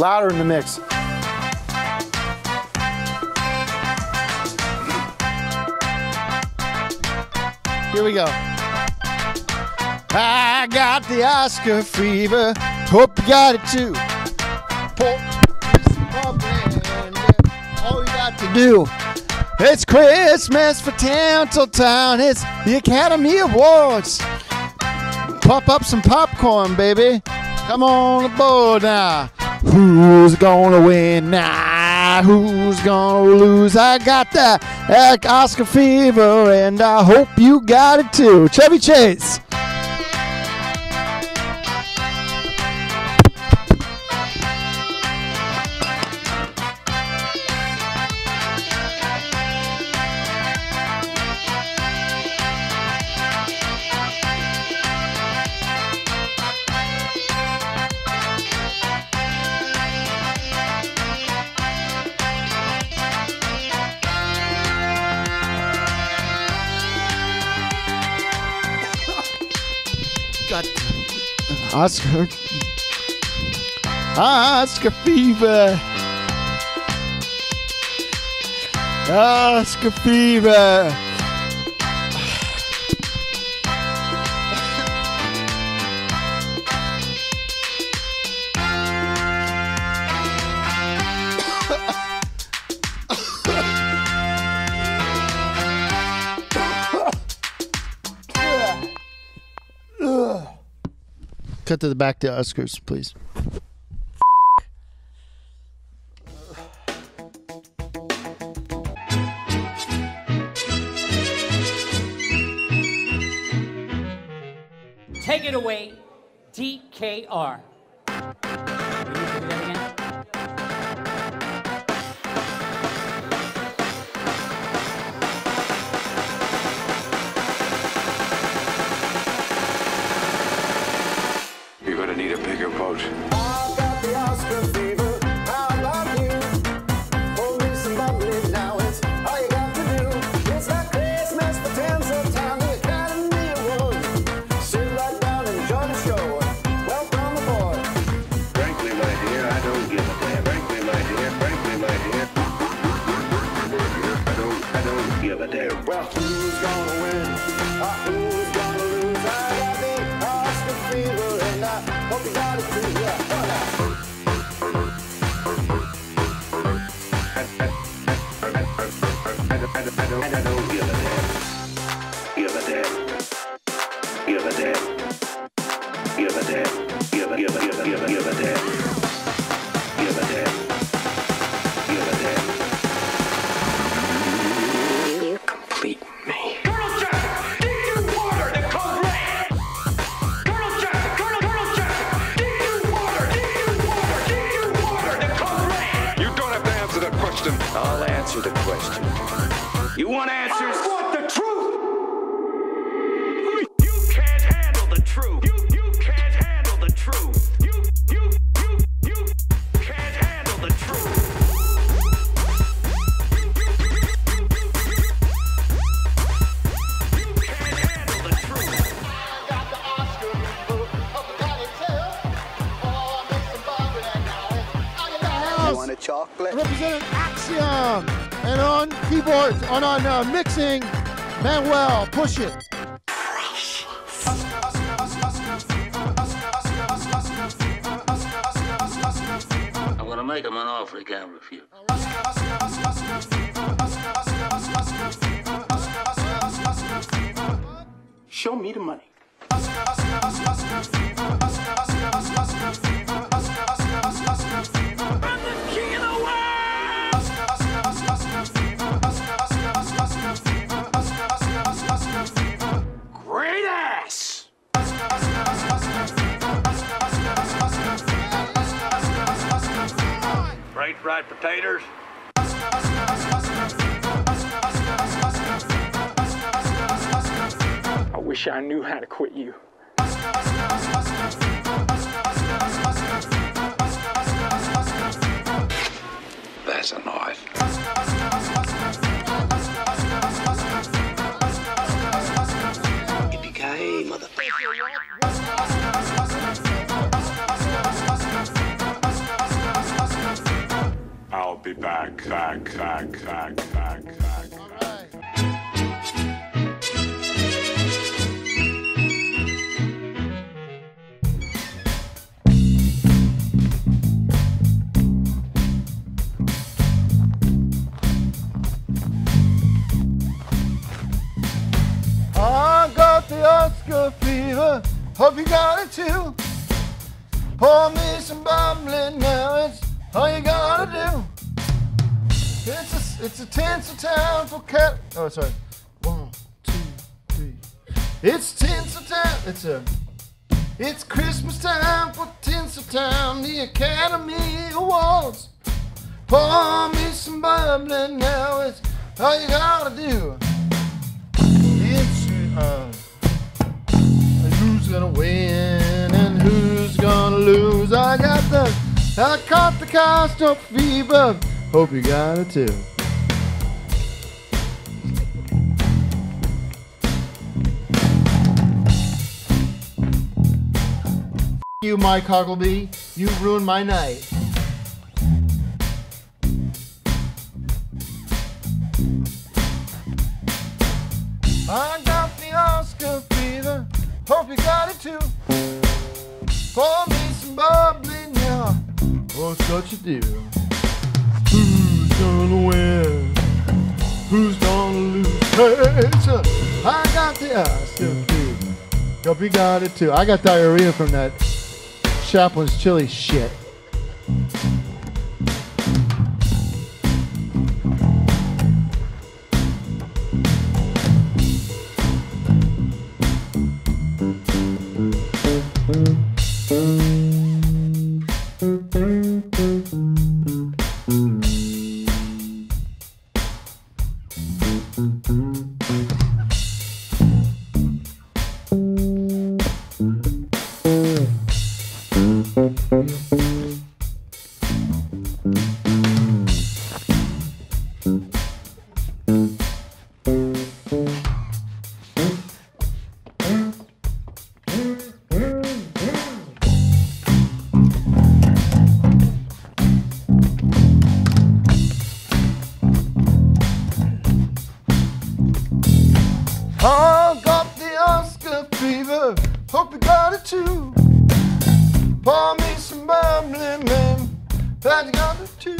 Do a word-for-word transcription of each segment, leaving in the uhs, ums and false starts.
Louder in the mix. Here we go. I got the Oscar fever. Hope you got it too. All you got to do. It's Christmas for town till town. It's the Academy Awards. Pop up some popcorn, baby. Come on aboard now. Who's gonna win now? Who's gonna lose? I got that Oscar fever, and I hope you got it too. Chevy Chase. Oscar, Oscar fever, Oscar fever. Cut to the back to Oscars, please. Take it away, D K R Representing Axiom, and on keyboards, on, on uh, mixing, Manuel, push it. I'm gonna make him an offer he can't refuse. Show me the money. Fried potatoes. I wish I knew how to quit you. That's a knife. Yippee-ki-yay, motherfucker. back, back, back, back, back. All right. I got the Oscar fever. Hope you got it too. Pour me some bubbly now, it's all you gotta do. It's a, it's a tense time for cat. Oh, sorry. One, two, three. It's tense time. It's a. It's Christmas time for tense time. The Academy Awards. Pour me some bubbly now, it's all you gotta do. It's uh. Who's gonna win? Who's gonna lose? I got the, I caught the costume fever. Hope you got it too. F you, Mike Hoggleby. You ruined my night. I got the Oscar fever. Hope you got it too. Pour me some bubbly now. Oh, it's what you do. Who's gonna win? Who's gonna lose? Hey, so I got the Oscar fever. Hope you got it too. I got diarrhea from that Chaplin's chili shit. Hope you got it too. Pour me some bubbly, man. Glad you got it too.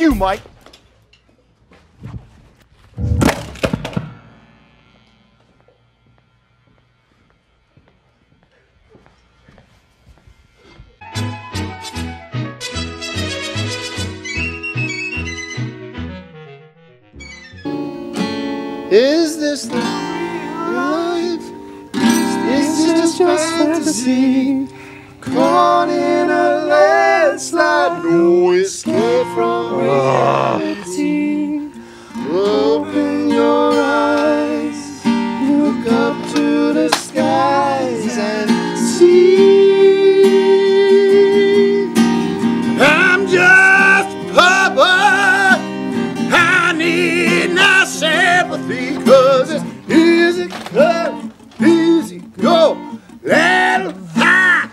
You, Mike. Is this the real life? Is this just fantasy? Caught in a landslide, no escape from reality. Open your eyes, look up to the skies and see. I'm just a puppet, I need no sympathy, 'cause it's easy come, easy go, little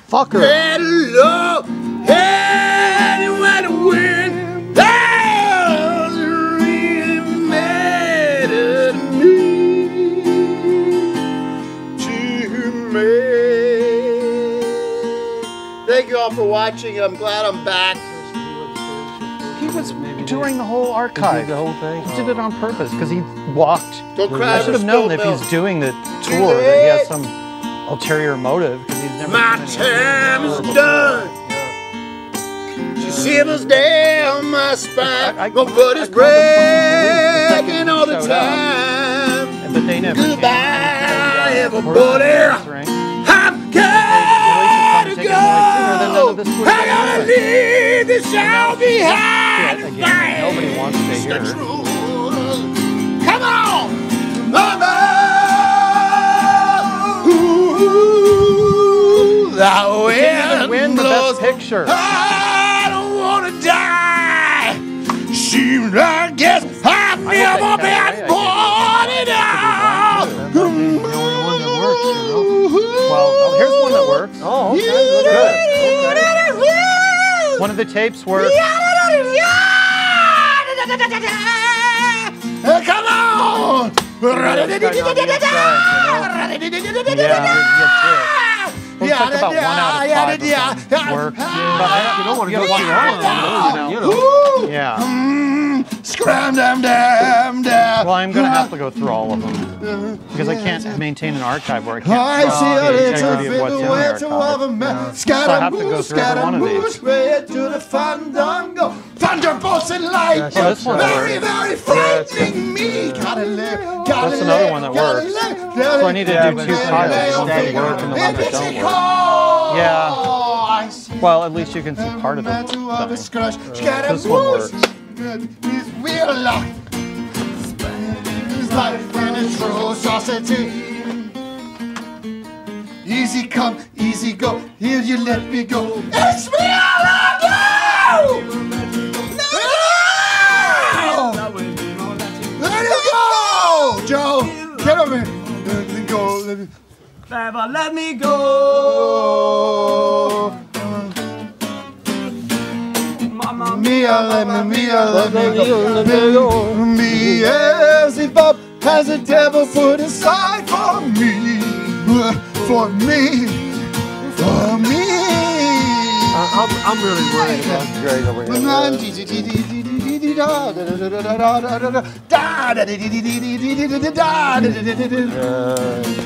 fucker. Hello, anyone to win. That's really matter to me. To me. Thank you all for watching. I'm glad I'm back. He was touring the whole archive. He did the whole thing. He did it on purpose because he walked. Don't cry. I should have known that if he's doing the tour that he has some ulterior motive. My time is done. She shivers down my spine. I, I, my foot is breaking all the time. Goodbye, everybody. I'm gotta go. I gotta leave. and it shall be had. Again, nobody wants to hear her. Come on, mama. Ooh, the wind win blows. The best picture. I don't want to die. She I guess I feel my best born and out. Well, oh, here's one that works. Oh, okay. Good. Okay. One of the tapes works. Come on! Yeah, we'll talk about one out of five that works. But I, you don't want to go one out. You know. Yeah. Scram, dam, dam, dam. Well, I'm going to have to go through all of them because I can't maintain an archive where I can't saw the integrity of what's in the archive. So I have to go through every one of these. Thunderbolts and lightning. So this one's very, very frightening me. Gotta live, gotta live. That's another one that works. So I need to do two pilots, the ones that work and the ones that don't work. Yeah. Well, at least you can see part of the thing. This one works. Is we're alive. It's life and it's true society. Easy come, easy go. Here you let me go. It's me, I love you. No! Let it go, Joe. Get over here. Let me go. Let me go. Let me go. Mia, let me, Mia, let me go. Me, Bob has the devil put aside for me, for me, for me. Uh, I'm, I'm really worried about Greg over here.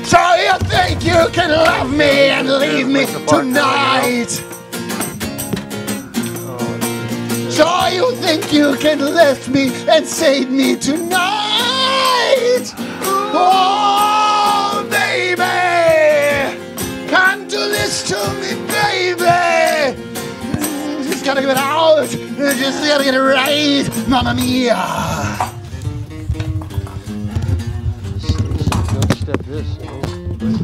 So you think you can love me and leave me tonight? So you think you can lift me and save me tonight? Oh, baby, can't do this to me, baby. Just gotta get it out. Just gotta get it right, Mamma Mia. Don't step this. Don't break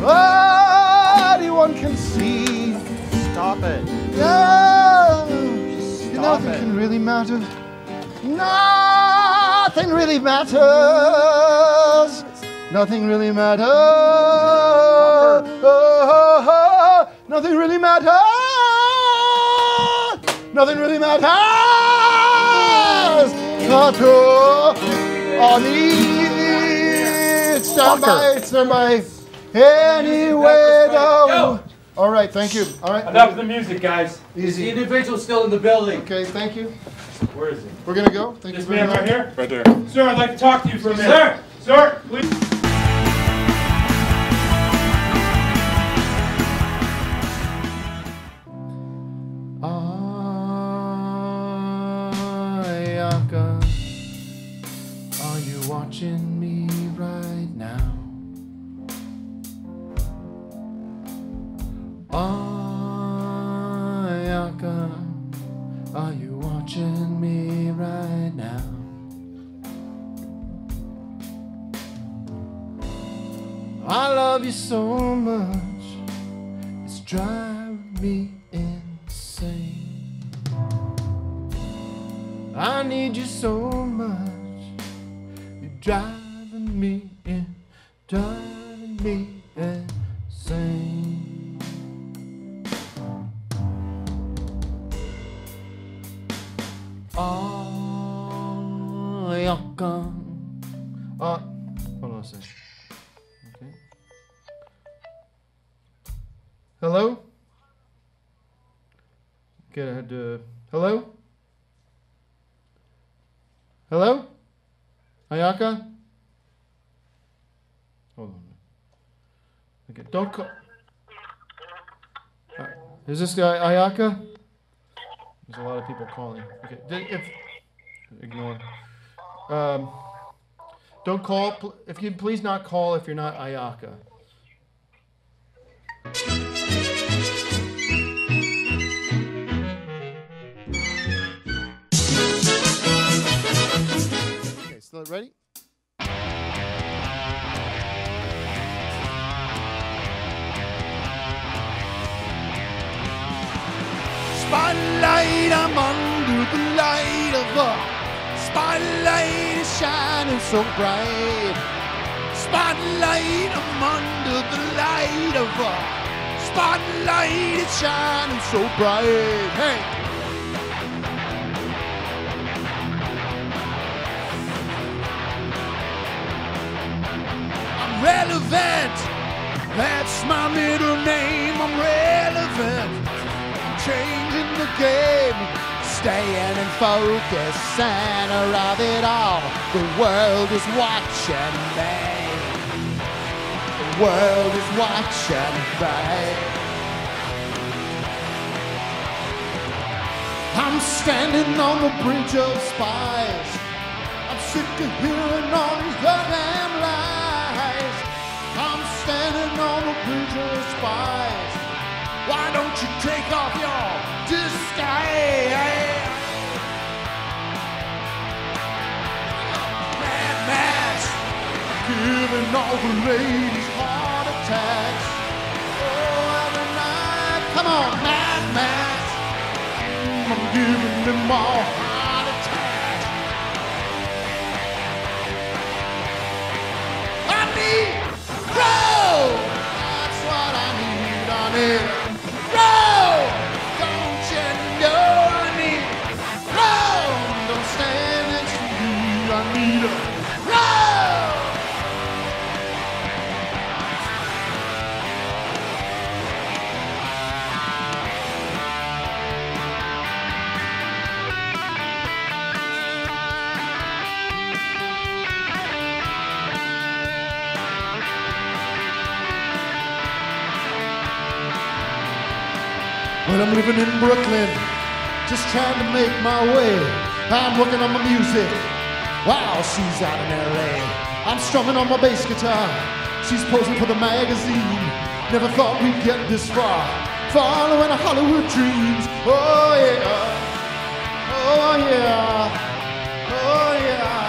this. Oh. One can see. Stop it. No. Stop Nothing it. Can really matter. Nothing really matters. Nothing really matters. Oh, nothing really matters. Nothing really matters. Matter on it. Stand by. Stand by. Anyway, though. All right, thank you. All right. Enough of the music, guys. Easy. The individual's still in the building. Okay, thank you. Where is he? We're gonna go. Thank you. This man right here? Right there. Sir, I'd like to talk to you for a minute. Sir, sir, please. Ayaka, are you watching me right now? Ayaka, are you watching me right now? I love you so much, it's driving me insane. I need you so much, you're driving me in, driving me insane. Ayaka. Uh, hold on a second. Okay. Hello? Okay, I had to. Hello? Hello? Ayaka? Hold on. Okay, don't call. Uh, is this guy Ayaka? There's a lot of people calling. Okay, if ignore. Um, don't call. If you please not call if you're not Ayaka. Go ready? Spotlight, I'm under the light of a spotlight is shining so bright. Spotlight, I'm under the light of a spotlight is shining so bright. Hey. Relevant, that's my middle name. I'm relevant, I'm changing the game, staying in focus, center of it all. The world is watching me, the world is watching me. I'm standing on the bridge of spies, I'm sick of hearing all these goddamn lies. I'm standing on a bridge of spies. Why don't you take off your disguise? Mad Max, giving all the ladies heart attacks. Oh, every night, come on, Mad Max, I'm giving them all heart attacks. I need. Roll! That's what I need on it. Roll! Don't you know I need roll? Don't stand next to me, I need a roll! But I'm living in Brooklyn, just trying to make my way. I'm working on my music, wow, she's out in L A. I'm strumming on my bass guitar, she's posing for the magazine. Never thought we'd get this far, following our Hollywood dreams. Oh yeah, oh yeah, oh yeah.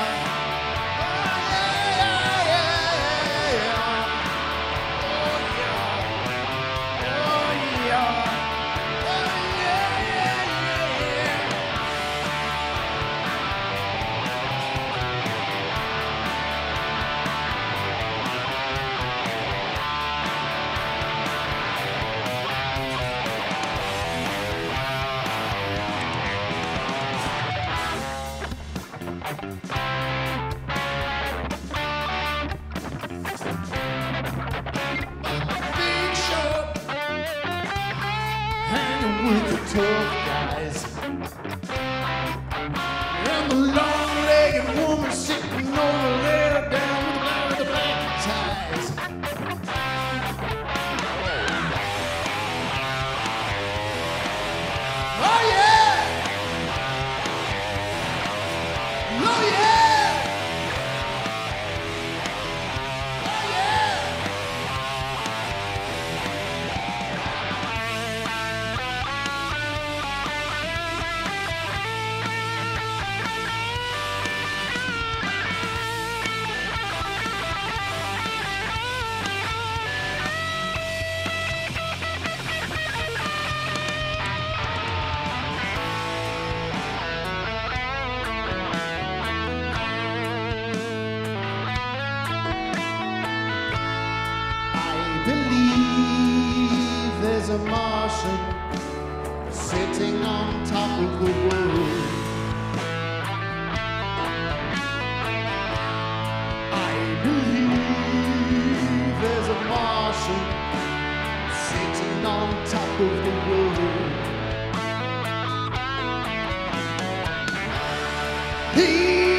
He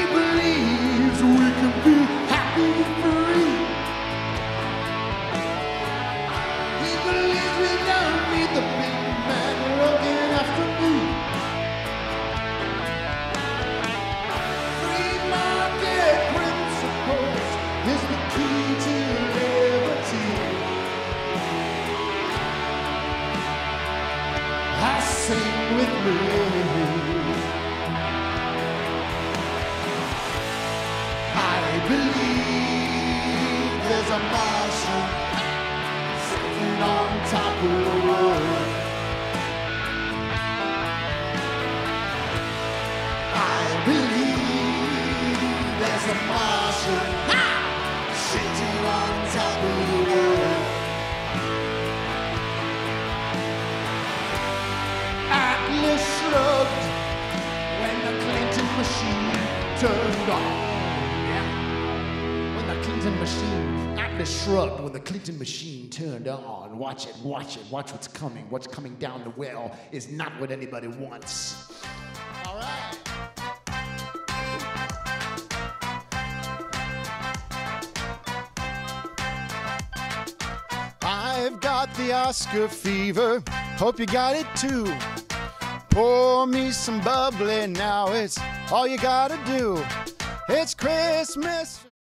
believes we don't need the big man looking after me. mushroom sitting on top of the wood. I believe there's a mushroom sitting on top of the wood. Atlas shrugged when the Clinton machine turned off. Clinton machine, Atlas shrugged when the Clinton machine turned on. Watch it, watch it, watch what's coming. What's coming down the well is not what anybody wants. All right. I've got the Oscar fever. Hope you got it too. Pour me some bubbly now. It's all you gotta do. It's Christmas.